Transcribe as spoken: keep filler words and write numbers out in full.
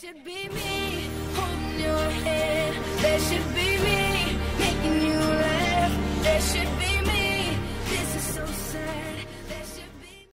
should be me.